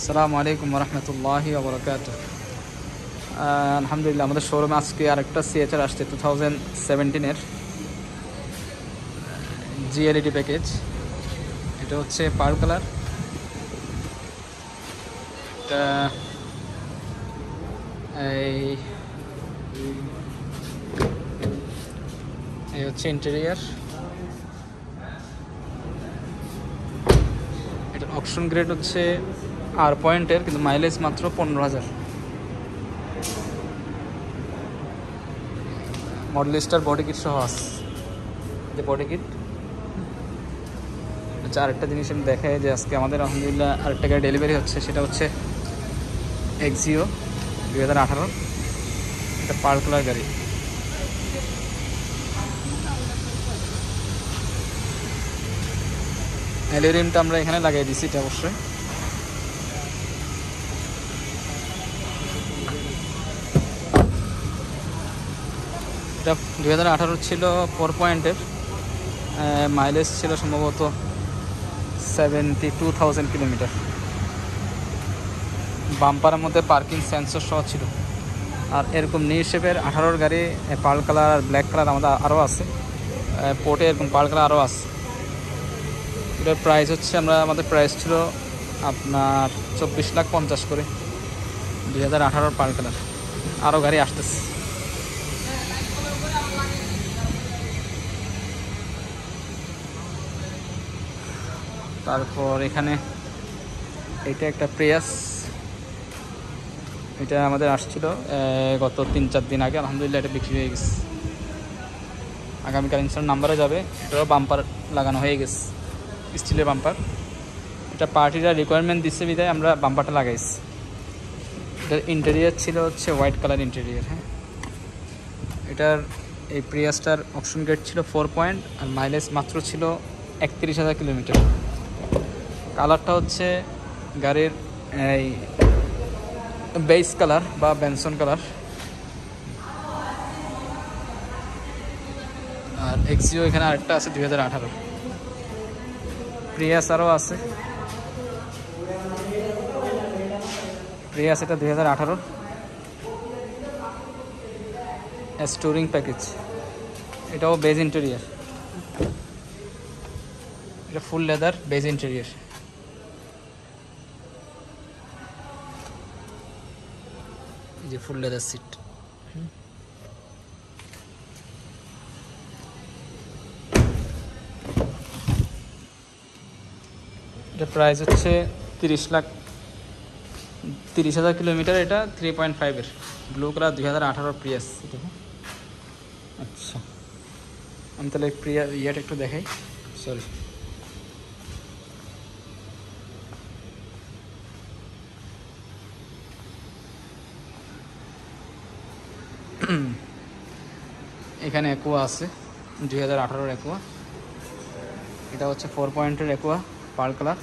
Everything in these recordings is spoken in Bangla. আসসালামু আলাইকুম রহমতুল্লাহি ওয়া বারাকাতুহু। আলহামদুলিল্লাহ আমাদের শোরুমে আজকে আরেকটা সিএচআর আসছে 2017-এর জিএলইডি প্যাকেজ। এটা হচ্ছে পার্ল কালার, এটা এই হচ্ছে ইন্টেরিয়ার, এটা অকশন গ্রেড হচ্ছে আর পয়েন্টের, কিন্তু মাইলেজ মাত্র 15,000। মডেল স্টার বডি কিট সহ আছে। যে বডি কিট আচ্ছা আরেকটা জিনিস আমি দেখাই যে আজকে আমাদের আলহামদুলিল্লাহ আরেকটা গাড়ি ডেলিভারি হচ্ছে, সেটা হচ্ছে এক্সিও 2018, এটা পার্ল কালার গাড়ি। অ্যালুরিয়ামটা আমরা এখানে লাগিয়ে দিচ্ছি, এটা অবশ্যই এটা 2018 ছিল 4 পয়েন্টের, মাইলেজ ছিল সম্ভবত 72,000 কিলোমিটার। বাম্পারের মধ্যে পার্কিং সেন্সর সহ ছিল। আর এরকম নীল শেপের 18-র গাড়ি পার্ল কালার আর ব্ল্যাক কালার আমাদের আরও আছে, পোর্টে এরকম পার্ল কালার আরও আছে। এটার প্রাইস হচ্ছে আমাদের প্রাইস ছিল আপনার 24,50,000 করে, 2018-র পার্ল কালার। আরও গাড়ি আসতেছে। তারপর এখানে এটা একটা প্রিয়াস, এটা আমাদের আসছিল গত 3-4 দিন আগে, আলহামদুলিল্লাহ এটা বিক্রি হয়ে গেছে। আগামীকাল ইনস্টল নাম্বারে যাবে। এটারও বাম্পার লাগানো হয়ে গেছে, স্টিলের বাম্পার। এটা পার্টিরা রিকোয়ারমেন্ট দিচ্ছে বিধায় আমরা বাম্পারটা লাগাইছি। এটার ইন্টেরিয়ার ছিল হচ্ছে হোয়াইট কালার ইন্টেরিয়ার। হ্যাঁ, এটার এই প্রিয়াসটার অপশন গ্রেড ছিল 4 পয়েন্ট আর মাইলেজ মাত্র ছিল 31,000 কিলোমিটার। কালারটা হচ্ছে গাড়ির এই বেস কালার বা বেনসন কালার। আর এক্সিও এখানে আরেকটা আছে 2018, প্রিয়াস আরও আছে। প্রিয়াস এটা 2018 স্টোরিং প্যাকেজ, এটাও বেজ ইন্টেরিয়ার, এটা ফুল লেদার বেজ ইন্টেরিয়ার। যে ফুল লেদার সিট, এটা প্রাইস হচ্ছে 30,000 কিলোমিটার। এটা 3.5-এর ব্লু কালার 2018 প্রিয়াস। আচ্ছা আমি তাহলে প্রিয়া ইয়েটা একটু দেখাই, সরি। এখানে অ্যাকোয়া আছে 2018-র অ্যাকোয়া, এটা হচ্ছে 4 পয়েন্টের অ্যাকোয়া পার্ল কালার।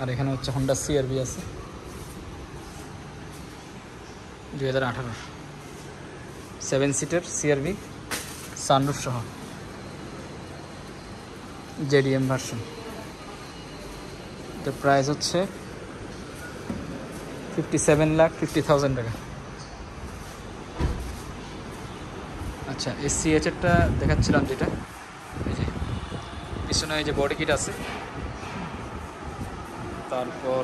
আর এখানে হচ্ছে হন্ডা সিআরভি আছে 2018-র 7 সিটের সিআরভি সানরুফ সহ জেডিএম ভার্সন। এটার প্রাইস হচ্ছে 57,50,000 টাকা। আচ্ছা এই সিএচআরটা দেখাচ্ছিলাম, যেটা এই যে পিছনে এই যে বডি কিট আছে, তারপর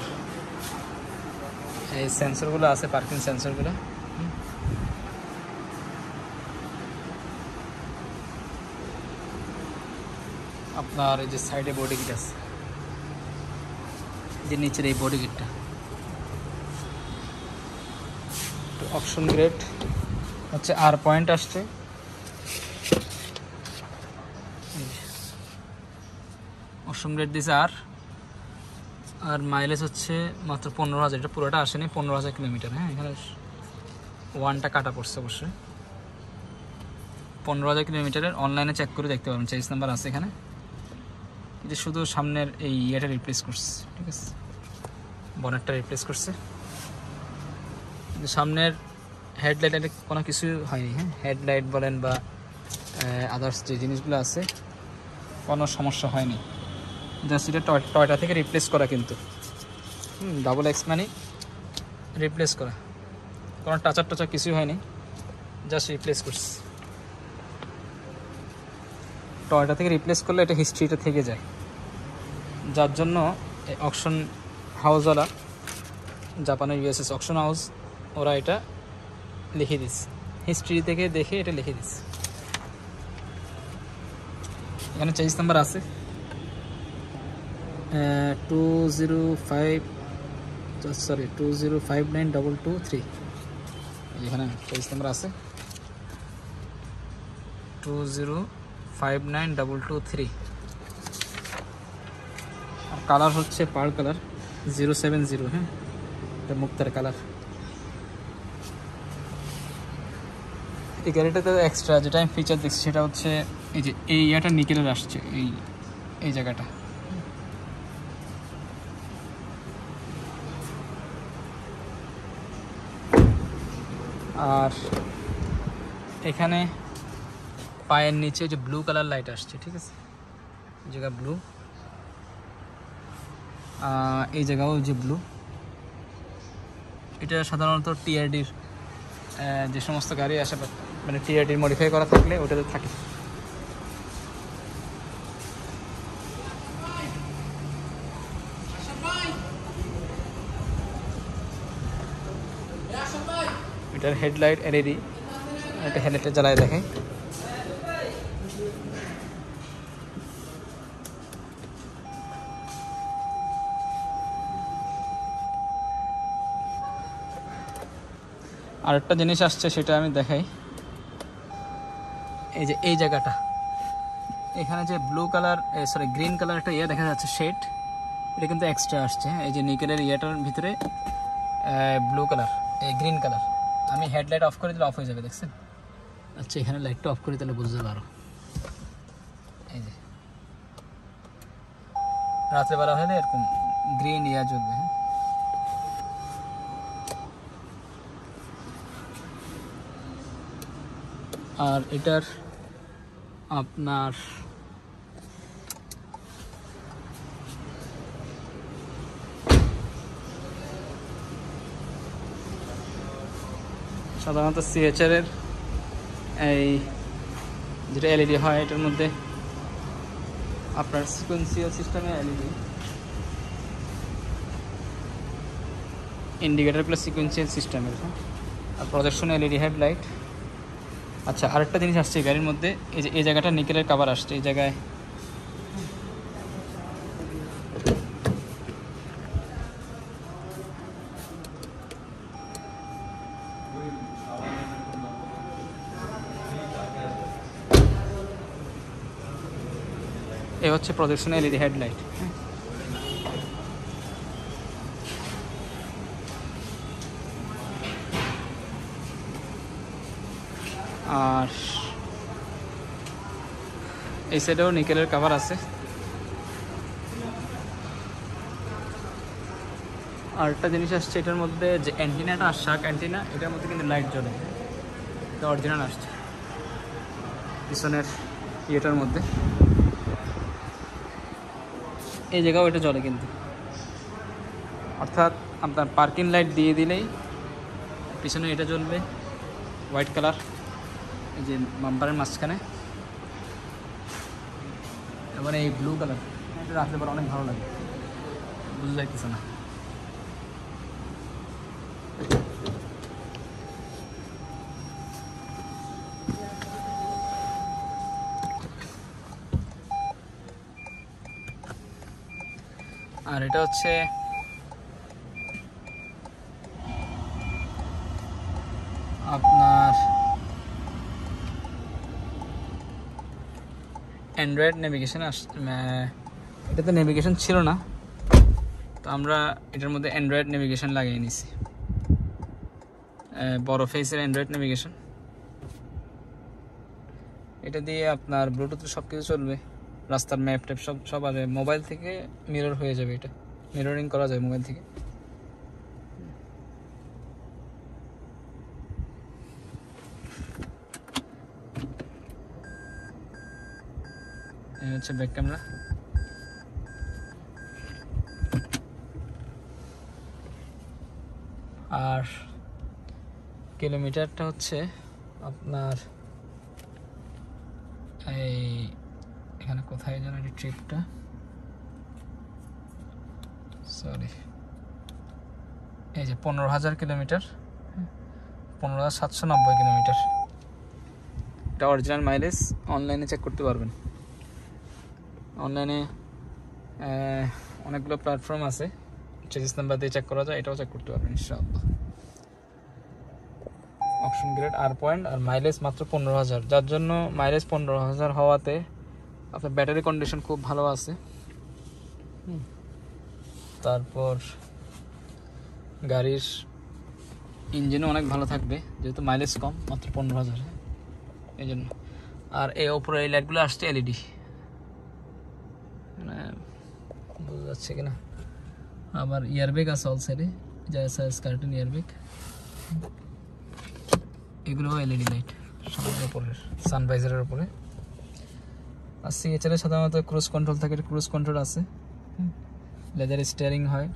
এই সেন্সরগুলো আছে, পার্কিং সেন্সরগুলো। আপনার এই যে সাইডে বডি কিট আছে, যে নিচের এই বডি কিটটা অপশন গ্রেড হচ্ছে আর পয়েন্ট আসছে। অপশন গ্রেড দিয়েছে আর, আর মাইলেজ হচ্ছে মাত্র 15,000। এটা পুরোটা আসেনি, 15,000 কিলোমিটার। হ্যাঁ এখানে ওয়ানটা কাটা পড়ছে অবশ্যই। 15,000 কিলোমিটারের অনলাইনে চেক করে দেখতে পারবেন, 23 নাম্বার আছে এখানে। যে শুধু সামনের এই ইয়েটা রিপ্লেস করছে, ঠিক আছে, বনেটটা রিপ্লেস করছে, সামনের হেডলাইট কোনো কিছু হয়নি। হ্যাঁ হেডলাইট বলেন বা আদার্স যে জিনিসগুলো আছে কোনো সমস্যা হয়নি। জাস্ট এটা টয়টা থেকে রিপ্লেস করা কিন্তু ডাবল এক্স মানে রিপ্লেস করা, কারণ টাচার টাচার কিছুই হয়নি, জাস্ট রিপ্লেস করছি। টয়টা থেকে রিপ্লেস করলে এটা হিস্ট্রিটা থেকে যায়, যার জন্য অকশন হাউসওয়ালা জাপানের ইউএসএস অকশন হাউস ওরা এটা লিখে দিচ্ছে, হিস্ট্রি থেকে দেখে এটা লিখে দিচ্ছে। এখানে চেঞ্জ নাম্বার আছে 20592223, এখানে চেঞ্জ নাম্বার আছে 20592223। আর কালার হচ্ছে পার্ল কালার 070, হ্যাঁ এটা মুক্তার কালার। এই গাড়িটাতে এক্সট্রা যেটা আমি ফিচার দেখছি সেটা হচ্ছে এই যে এই ইয়াটা নিকেলের আসছে, এই জায়গাটা আর এখানে পায়ের নিচে যে ব্লু কালার লাইট আসছে, ঠিক আছে জায়গা ব্লু, এই জায়গাও যে ব্লু। এটা সাধারণত টিআরডির যে সমস্ত গাড়ি আসে মানে টিআরডির মডিফাই করা থাকলে ওটাতে থাকে। এটার হেডলাইট এলইডি, একটা হেডলাইটটা জ্বালায় দেখে। আর একটা জিনিস আসছে সেটা আমি দেখাই, এই যে এই জায়গাটা এখানে যে blue colour sorry green colour একটা ইয়ে দেখা যাচ্ছে শেড, এটা কিন্তু এক্সট্রা আসছে। এই যে নিকেলের ইয়েটার ভিতরে ব্লু কালার এই গ্রিন কালার, আমি হেডলাইট অফ করে দিলে অফ হয়ে যাবে দেখছেন। আচ্ছা এখানে লাইটটা অফ করে তাহলে বুঝতে পারো, এই যে রাত্রেবেলা হলে এরকম গ্রিন ইয়া জ্বলবে। হ্যাঁ আর এটার আপনার সাধারণত সিএচআর এর এই যেটা এলইডি হয় এটার মধ্যে আপনার সিকুয়েন্সিয়াল সিস্টেমে এলইডি ইন্ডিকেটর প্লাস সিকুয়েন্সিয়াল সিস্টেমের আর প্রজেকশন এলইডি হেডলাইট। আচ্ছা আরেকটা জিনিস আসছে গাড়ির মধ্যে, এই যে এই জায়গাটা নিকেলের কভার আসছে, এই জায়গায় এ হচ্ছে প্রজেকশন এলইডি হেডলাইট। আর এই সাইডেও নিকেলের কভার আছে। আর একটা জিনিস আসছে এটার মধ্যে যে অ্যান্টিনাটা আর শাক অ্যান্টিনা, এটার মধ্যে কিন্তু লাইট জ্বলে, এটা অরিজিনাল আসছে পিছনের ইয়েটার মধ্যে, এই জায়গাও এটা জ্বলে কিন্তু। অর্থাৎ আপনার পার্কিং লাইট দিয়ে দিলেই পিছনে এটা জ্বলবে হোয়াইট কালার, এই যে বাম্পারের মাঝখানে, এবার এই ব্লু কালার, এটা রাখতে পারে অনেক ভালো লাগে, বুঝে যাইতেছে না। আর এটা হচ্ছে আপনার অ্যান্ড্রয়েড নেভিগেশন আস, এটাতে নেভিগেশন ছিল না তো আমরা এটার মধ্যে অ্যান্ড্রয়েড নেভিগেশন লাগিয়ে নিছি, বড় ফেসের অ্যান্ড্রয়েড নেভিগেশন। এটা দিয়ে আপনার ব্লুটুথ সব কিছু চলবে, রাস্তার ম্যাপ ট্যাপ সব আসবে, মোবাইল থেকে মিরর হয়ে যাবে, এটা মিররিং করা যায় মোবাইল থেকে। এই হচ্ছে ব্যাক ক্যামেরা, और किलोमीटर हे अपनार कथाएँ जान ट्रिपटा सरि 15,000 किलोमीटर 15,790 किलोमीटर এটা অরিজিনাল মাইলেজ অনলাইনে চেক করতে পারবেন। অনলাইনে অনেকগুলো প্ল্যাটফর্ম আছে, চেজিস নাম্বার দিয়ে চেক করা যায়, এটাও চেক করতে পারবেন ইনশাআল্লাহ। অপশন গ্রেড আর পয়েন্ট আর মাইলেজ মাত্র 15,000, যার জন্য মাইলেজ 15,000 হওয়াতে আপনার ব্যাটারি কন্ডিশন খুব ভালো আছে। তারপর গাড়ির इंजिनों अनेक भलो थाकबे जेहेतु माइलेज कम मात्र 15,000 এই জন্য। আর এই উপরে এই লাইটগুলো আসছে এলইডি, মানে বোঝা যাচ্ছে কিনা। আবার ইয়ারব্যাগ আছে অলরেডি, যেসা স্কার্টন ইয়ারব্যাগ, এগুলো এলইডি লাইট সামনের উপরে সানভাইজারের উপরে। আর সিএচআর এর সাধারণত ক্রুজ কন্ট্রোল থাকে, ক্রুজ কন্ট্রোল আছে, লেদার স্টিয়ারিং হয়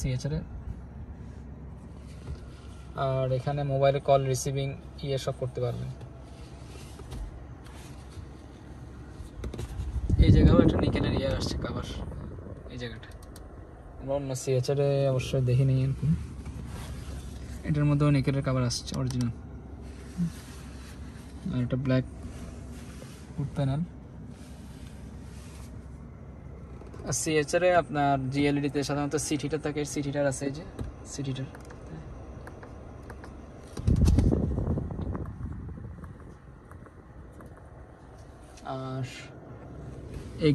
সিএচআর এর। और एखे मोबाइल कल रिसिविंग ये सब करते जगह एक निकेलर ये आवर जगह सीएचआरे अवश्य देखी नहीं यार मध्य निकेलर कवर आसजिनल और ब्लैक वुड पैनल। और सीएचआरे अपन जिएलईडी साधारण सीट हिटार थे, सीट हिटार आज सीट हिटार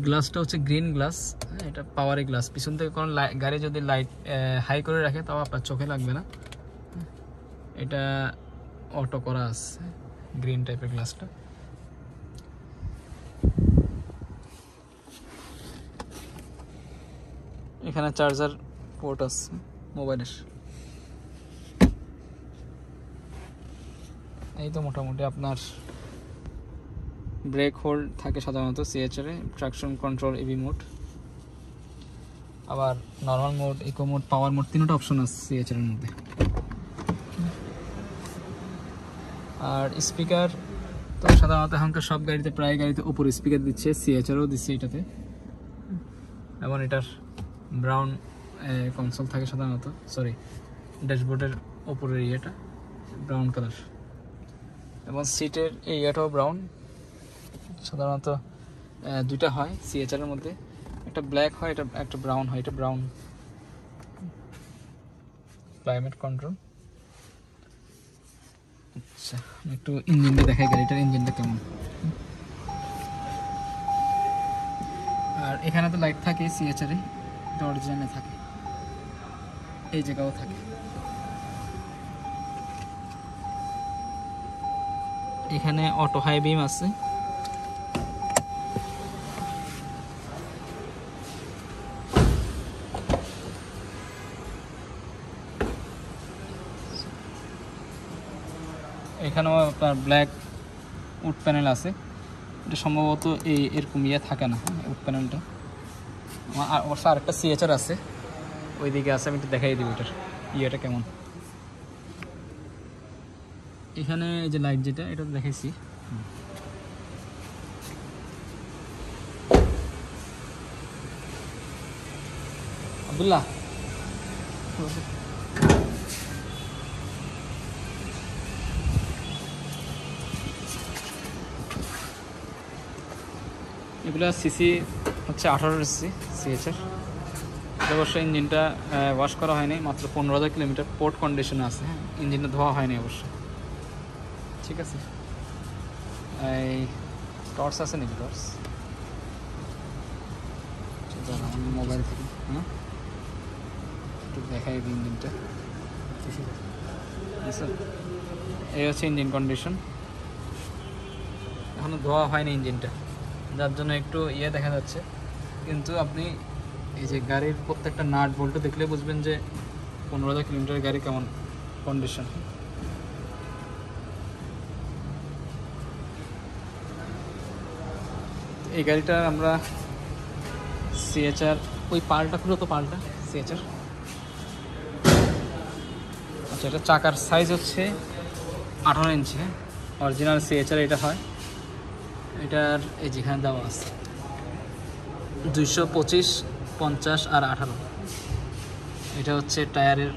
ग्लासा हे ग्रीन ग्लास पावर ग्लास पीछन थे गाड़ी जो लाइट हाई कर रखे तो अपना चोखे लागे ना, ये अटो करा ग्रीन टाइपर ग्लासा। एखे चार्जार पोर्ट मोबाइल तो मोटामुटी अपनार ब्रेक होल्ड थाके साधारणत सीएचआर ए ट्रैक्शन कंट्रोल इवी मोड आबार normal mode eco mode power mode तीनटा अपशन आछे सीएचआर एर मध्ये। और स्पीकर तो साधारणत एखनकार सब गाड़ीते प्राय गाड़ीते ऊपर स्पीकर दिच्छे, सीएचआरও दिच्छे एटाते। एबं एटार ब्राउन कन्सोल थाके साधारणत सरि डैशबोर्डेर ऊपरेर इएटा ब्राउन कलर एबं सीटेर इएटाও ब्राउन साधारणत दुटा है सीएचआर मध्य, एक ब्लैक है एक ब्राउन है, एक ब्राउन क्लाइमेट कंट्रोल। अच्छा एक इंजिन देखा गाड़ीटार इंजिन केमन और एखे तो लाइट थे सीएचआर अरिजिनल थे जगह थे। एखे अटो हाई बीम आ ब्लैक उड पैनल आसे सम्भवत एरकम इया थाके ना उड पैनलटा अवश्य। आरेकटा सीएचआर आसे ओइदिके आसे, आमि एकटु देखाई दिबो एटार इयाटा केमन। एखाने ए जे लाइट जेटा एटा देखाइछि আব্দুল্লাহ एगुला सीसी हे 18 सीसी सीएचआर अवश्य। इंजिनटा वाश करा है मात्र 15,000 किलोमीटर पोर्ट कंडिशन आछे, इंजिन धोआ है अवश्य ठीक है। टर्च आछे नाकि टर्च मोबाइल देखा इंजिनटा ये हे इंजिन कंडिशन एखोनो धोआ है इंजिनटा जार जो एक ये देखा जानी गाड़ी प्रत्येक नाट बोल्ट देखले बुझबें 15,000 किलोमीटर गाड़ी केमन कंडिशन। ये गाड़ीटा सीएचआर पाल्टा खुलो तो पाल्टा सीएचआर যেটা চাকার সাইজ হচ্ছে 18 ইঞ্চি। অরিজিনাল সিএচআর এটা হয়, এটার এই যেখানে দেওয়া আছে 225, 50 আর 18। এটা হচ্ছে টায়ারের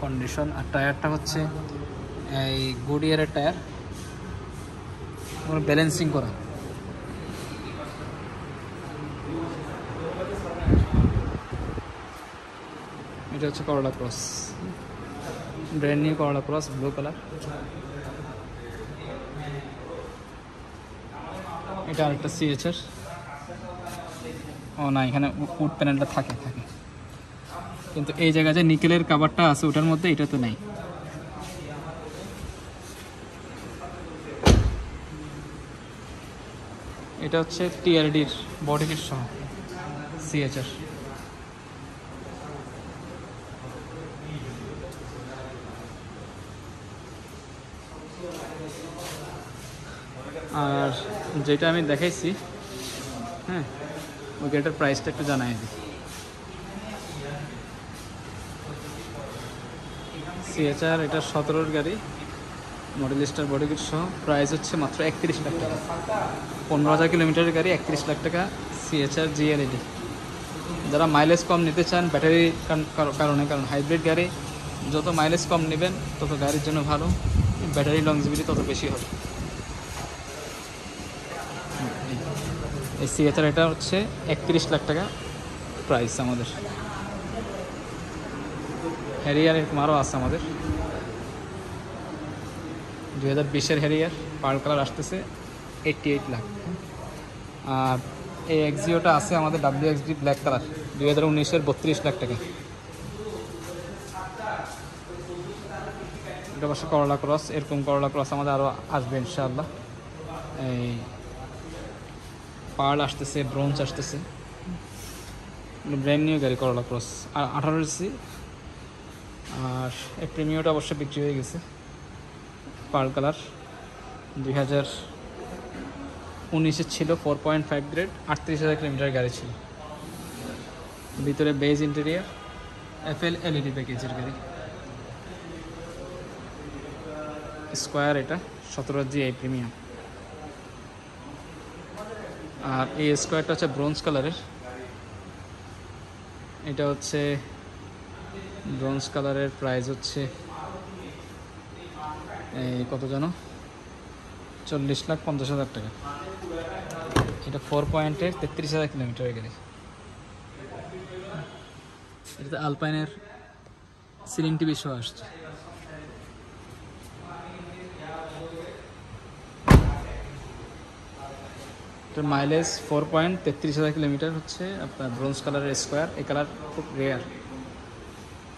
কন্ডিশন, আর টায়ারটা হচ্ছে এই গুডিয়ারের টায়ার, ব্যালেন্সিং করা। এটা হচ্ছে Corolla Cross, brand new Corolla Cross, blue colour. এটা আরেকটা সিএচআর। ও না, এখানে উড প্যানেলটা থাকে থাকে, কিন্তু এই জায়গায় যে নিকেলের কাভারটা আছে ওটার মধ্যে এটা তো নাই। এটা হচ্ছে টিআরডির বডি কিট সহ সিএচআর। আর যেটা আমি দেখাইছি, হ্যাঁ, ওই গাড়িটার প্রাইসটা একটু জানাই দিই। সিএচআর এটা 17-র গাড়ি, মডেল স্টার বডি কিট সহ, প্রাইস হচ্ছে মাত্র 31 লাখ টাকা। 15,000 কিলোমিটারের গাড়ি, 31 লাখ টাকা, সিএচআর জিএলইডি। যারা মাইলেজ কম নিতে চান ব্যাটারির কারণে, কারণ হাইব্রিড গাড়ি যত মাইলেজ কম নেবেন তত গাড়ির জন্য ভালো, ব্যাটারি লংজিভিটি তত বেশি হবে। এই সিএচআর এটা হচ্ছে 31 লাখ টাকা প্রাইস। আমাদের হ্যারিয়ার মারও আছে, আমাদের 2020-এর হ্যারিয়ার, পার্ল কালার আসতেছে, 88 লাখ। আর এই এক্সিওটা আছে আমাদের WXD ব্ল্যাক কালার, 2019-এর, 32 লাখ টাকা। এটা অবশ্য করোলা ক্রস, এরকম করোলা ক্রস আমাদের আরও আসবে ইনশাআল্লাহ। এই পার্ল আসতেছে, ব্রোঞ্জ আসতেছে, ব্র্যান্ড নিউ গাড়ি করোলা ক্রস, আর 18 সি। আর এই প্রিমিওটা অবশ্য বিক্রি হয়ে গেছে, পার্ল কালার, 2019-এর ছিল, 4.5 গ্রেড, 38,000 কিলোমিটার গাড়ি ছিল। ভিতরে বেজ ইন্টেরিয়ার, FL LED প্যাকেজের গাড়ি, স্কোয়ার এটা, 17G এই প্রিমিয়াম। আর এই স্কোয়ারটা হচ্ছে ব্রোঞ্জ কালারের, এটা হচ্ছে ব্রোঞ্জ কালারের, প্রাইস হচ্ছে কত জানো, 40,50,000 টাকা। এটা 4.8, 33,000 কিলোমিটার গাড়ি। এটা আলপাইনের সিলিং টিভি শো আসছে। এটার মাইলেজ 4.33,000 কিলোমিটার হচ্ছে আপনার ব্রোঞ্জ কালারের স্কোয়ার, এই কালার খুব রেয়ার।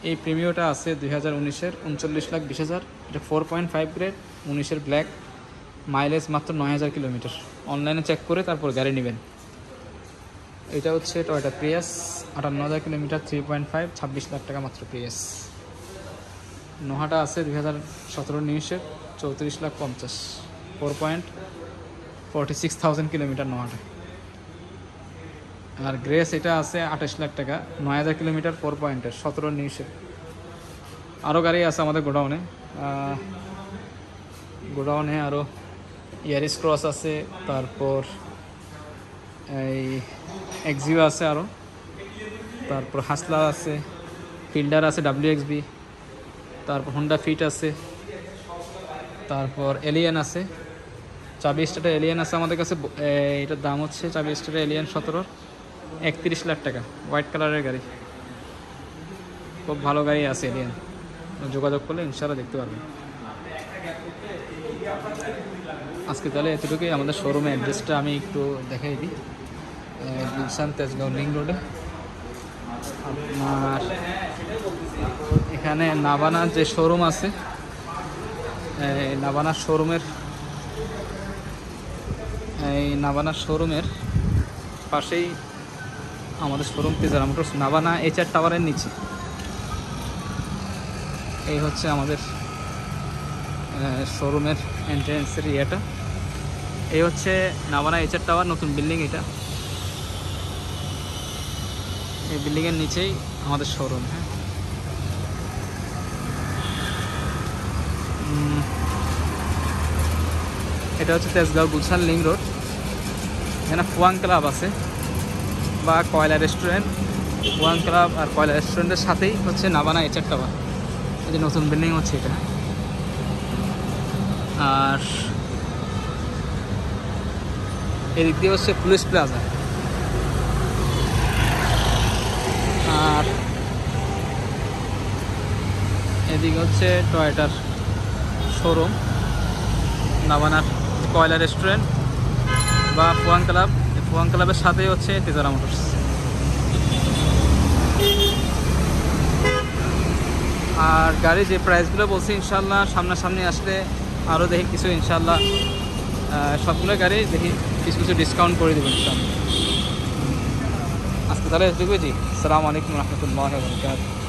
এই প্রিমিওটা আছে 2019-এর, 39,20,000। এটা 4.5 গ্রেড, 19-এর ব্ল্যাক, মাইলেজ মাত্র 9,000 কিলোমিটার। অনলাইনে চেক করে তারপর গাড়ি নেবেন। এটা হচ্ছে টয়োটা প্রিয়াস, 58,000 কিলোমিটার, 3.5, 26 লাখ টাকা মাত্র প্রিয়াস। নোহাটা আছে 2017-19-এর, 34,50,000, 4.46,000 কিলোমিটার নোহাটা। আর গ্রেস এটা আছে 28 লাখ টাকা, 9,000 কিলোমিটার, 4.8, 17-19-এর। আরও গাড়ি আছে আমাদের গোডাউনে, আরও ইয়ারিস ক্রস আছে, তারপর এই এক্সিও আছে, আরও তারপর হাসলা আছে, ফিল্ডার আছে, WXV, তারপর হোন্ডা ফিট আছে, তারপর এলিয়ান আছে, চাবি স্টার্টার এলিয়ান আছে আমাদের কাছে। এটার দাম হচ্ছে চাবি স্টার্টার এলিয়ান 17-র, 31 লাখ টাকা, হোয়াইট কালারের গাড়ি, খুব ভালো গাড়ি আছে এলিয়ান। যোগাযোগ করলে ইনশাআল্লাহ দেখতে পারবেন। আজকে তাহলে এতটুকুই। আমাদের শোরুমের অ্যাড্রেসটা আমি একটু দেখাই দিই। গুলশান তেজগাঁও লিং রোডে, আপনার এখানে নাভানা যে শোরুম আছে, নাভানা শোরুমের পাশেই আমাদের showroom, Tejgaon motors, Navana HR টাওয়ারের নিচে। এই হচ্ছে আমাদের শোরুমের এন্ট্রেন্সের ইয়েটা। এই হচ্ছে নাভানা HR টাওয়ার, নতুন বিল্ডিং এটা, এই বিল্ডিংয়ের নিচেই আমাদের শোরুম। হ্যাঁ, এটা হচ্ছে তেজগাঁও গুলশান লিং রোড। এখানে ফুয়াং ক্লাব আছে বা কয়লা রেস্টুরেন্ট। ফুয়াং ক্লাব আর কয়লা রেস্টুরেন্টের সাথেই হচ্ছে নাবানা এইচআর টাওয়ার, এই যে নতুন বিল্ডিং হচ্ছে এটা। আর এদিক দিয়ে হচ্ছে পুলিশ প্লাজা। আর এদিকে হচ্ছে টয়োটার শোরুম, নাবানার কয়লা রেস্টুরেন্ট বা ফুয়াং ক্লাব, ফুয়াং ক্লাবের সাথেই হচ্ছে তেজগাঁও মোটরস। আর গাড়ি যে প্রাইসগুলো বলছি ইনশাল্লাহ সামনাসামনি আসলে আরও দেখি কিছু, ইনশাল্লাহ সবগুলো গাড়ি দেখি কিছু কিছু ডিসকাউন্ট করে দেবো ইনশাল্লাহ। আজকে তাহলে দেখবেছি। আসসালামু আলাইকুম রহমতুল্লাহি ওয়া বারাকাতুহু।